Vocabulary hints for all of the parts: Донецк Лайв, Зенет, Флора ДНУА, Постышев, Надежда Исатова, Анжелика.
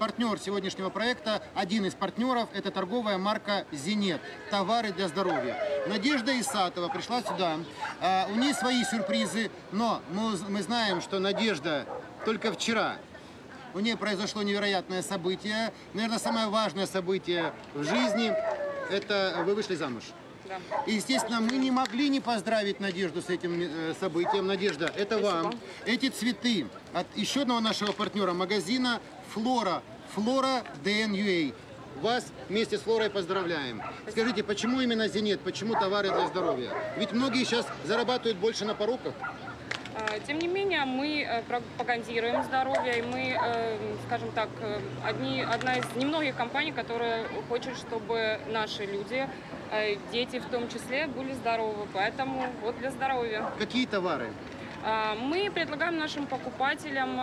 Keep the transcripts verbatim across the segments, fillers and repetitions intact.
Партнер сегодняшнего проекта, один из партнеров, это торговая марка «Зенет». Товары для здоровья. Надежда Исатова пришла сюда. У нее свои сюрпризы, но мы знаем, что Надежда только вчера. У нее произошло невероятное событие. Наверное, самое важное событие в жизни – это вы вышли замуж. И, естественно, мы не могли не поздравить Надежду с этим событием. Надежда, это Спасибо. Вам. Эти цветы от еще одного нашего партнера магазина «Флора». «Флора ДНУА». Вас вместе с Флорой поздравляем. Спасибо. Скажите, почему именно «Зенет», почему товары для здоровья? Ведь многие сейчас зарабатывают больше на пороках. Тем не менее, мы пропагандируем здоровье, и мы, скажем так, одни, одна из немногих компаний, которая хочет, чтобы наши люди, дети в том числе, были здоровы. Поэтому вот для здоровья. Какие товары? Мы предлагаем нашим покупателям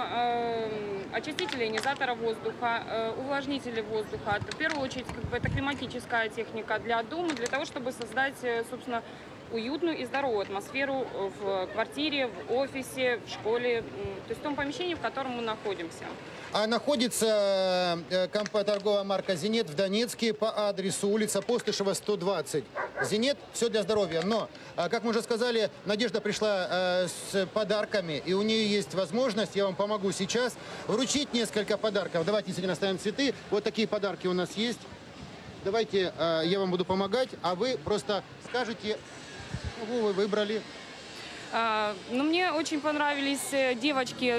очистители ионизатора воздуха, увлажнители воздуха. В первую очередь, как бы, это климатическая техника для дома, для того, чтобы создать, собственно, уютную и здоровую атмосферу в квартире, в офисе, в школе, то есть в том помещении, в котором мы находимся. А находится торговая марка «Зенет» в Донецке по адресу улица Постышева, сто двадцать. «Зенет» – все для здоровья. Но, как мы уже сказали, Надежда пришла с подарками, и у нее есть возможность, я вам помогу сейчас, вручить несколько подарков. Давайте сегодня оставим цветы. Вот такие подарки у нас есть. Давайте я вам буду помогать, а вы просто скажете... Кого вы выбрали? А, ну, мне очень понравились девочки,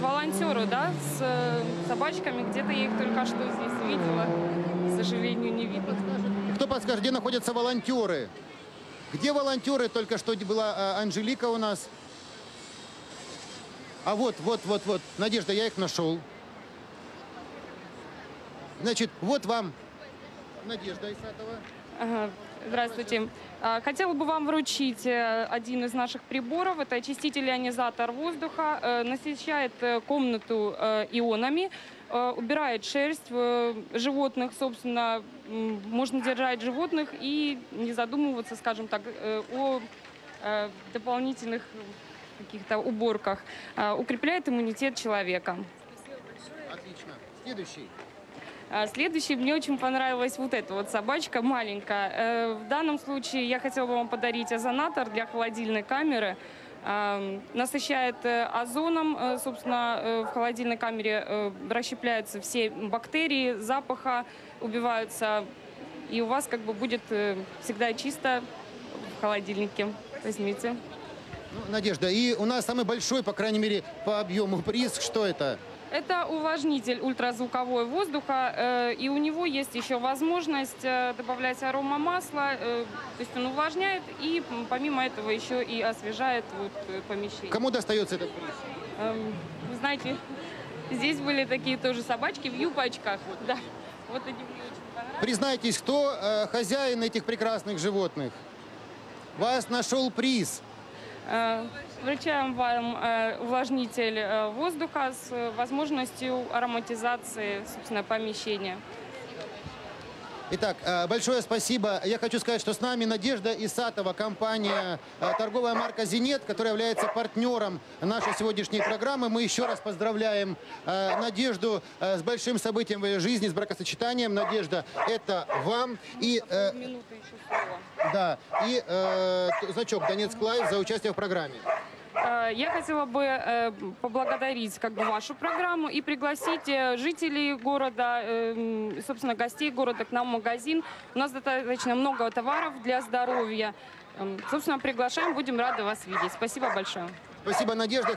волонтеры, да, с собачками. Где-то я их только что здесь видела. К сожалению, не видно. Кто подскажет, где находятся волонтеры? Где волонтеры? Только что была Анжелика у нас. А вот, вот, вот, вот. Надежда, я их нашел. Значит, вот вам Надежда Исатова. Ага. Здравствуйте. Хотела бы вам вручить один из наших приборов. Это очиститель ионизатор воздуха. Насыщает комнату ионами, убирает шерсть животных, собственно, можно держать животных и не задумываться, скажем так, о дополнительных каких-то уборках. Укрепляет иммунитет человека. Спасибо большое. Отлично. Следующий. Следующий, мне очень понравилась вот эта вот собачка, маленькая. В данном случае я хотела бы вам подарить озонатор для холодильной камеры. Насыщает озоном, собственно, в холодильной камере расщепляются все бактерии, запаха убиваются. И у вас как бы будет всегда чисто в холодильнике. Возьмите. Ну, Надежда, и у нас самый большой, по крайней мере, по объему приз. Что это? Это увлажнитель ультразвуковой воздуха, и у него есть еще возможность добавлять аромамасло, то есть он увлажняет и помимо этого еще и освежает вот помещение. Кому достается этот приз? Вы знаете, здесь были такие тоже собачки в юбочках. Вот. Да. Вот они мне очень понравились. Признайтесь, кто хозяин этих прекрасных животных? Вас нашел приз. Вручаем вам увлажнитель воздуха с возможностью ароматизации, собственно, помещения. Итак, большое спасибо. Я хочу сказать, что с нами Надежда Исатова, компания, торговая марка «Зенет», которая является партнером нашей сегодняшней программы. Мы еще раз поздравляем Надежду с большим событием в ее жизни, с бракосочетанием. Надежда, это вам. И, э, да, и э, значок «Донецк Лайв» за участие в программе. Я хотела бы поблагодарить как бы вашу программу и пригласить жителей города, собственно, гостей города к нам в магазин. У нас достаточно много товаров для здоровья. Собственно, приглашаем, будем рады вас видеть. Спасибо большое. Спасибо, Надежда.